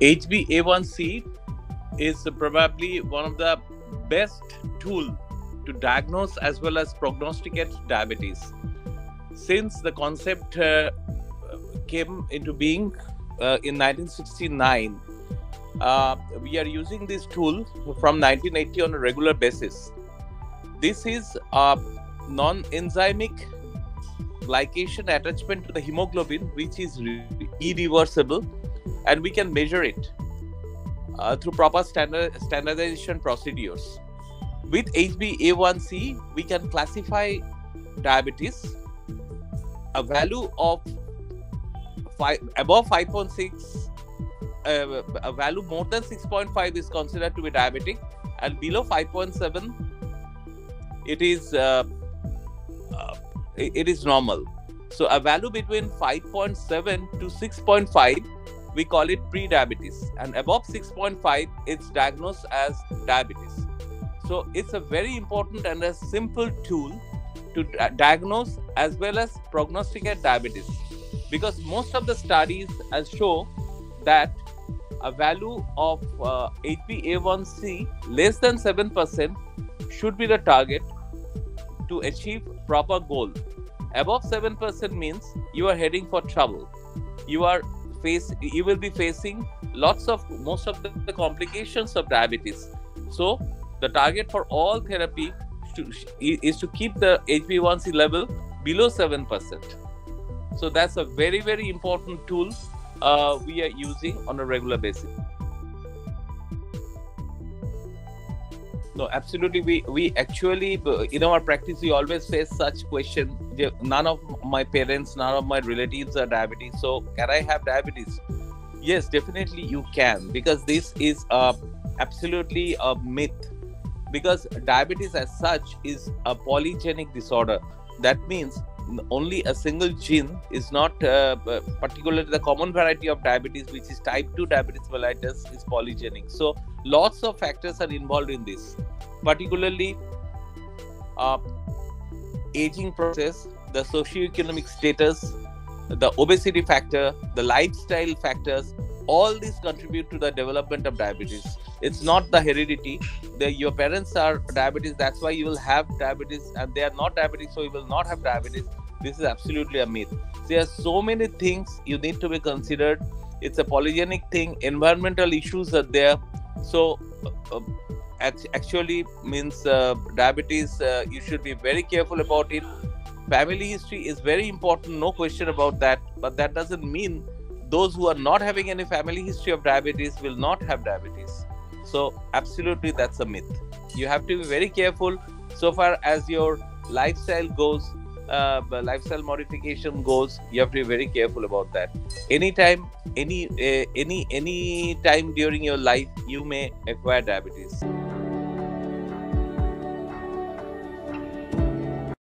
HbA1c is probably one of the best tools to diagnose as well as prognosticate diabetes. Since the concept came into being in 1969, we are using this tool from 1980 on a regular basis. This is a non-enzymic glycation attachment to the hemoglobin, which is irreversible, and we can measure it through proper standardization procedures. With HbA1c, we can classify diabetes. A value of above 5.6, a value more than 6.5 is considered to be diabetic, and below 5.7, it is normal. So a value between 5.7 to 6.5, we call it pre-diabetes, and above 6.5, it's diagnosed as diabetes. So it's a very important and a simple tool to diagnose as well as prognosticate diabetes, because most of the studies show that a value of HbA1c less than 7% should be the target to achieve proper goal. Above 7% means you are heading for trouble. You will be facing most of the complications of diabetes. So the target for all therapy is to keep the HbA1c level below 7%. So that's a very, very important tool we are using on a regular basis. No, absolutely. We actually, in our practice, we always face such question. None of my parents, none of my relatives are diabetic. So can I have diabetes? Yes, definitely you can, because this is absolutely a myth. Because diabetes as such is a polygenic disorder. That means only a single gene is not particularly the common variety of diabetes, which is type 2 diabetes mellitus, is polygenic. So lots of factors are involved in this, particularly aging process, the socioeconomic status, the obesity factor, the lifestyle factors. All these contribute to the development of diabetes. It's not the heredity. Your parents are diabetes, that's why you will have diabetes, and they are not diabetic, so you will not have diabetes. This is absolutely a myth. There are so many things you need to be considered. It's a polygenic thing. Environmental issues are there. So actually means diabetes, you should be very careful about it. Family history is very important, no question about that. But that doesn't mean those who are not having any family history of diabetes will not have diabetes. So absolutely, that's a myth. You have to be very careful so far as your lifestyle goes, lifestyle modification goes. You have to be very careful about that. Anytime during your life, you may acquire diabetes.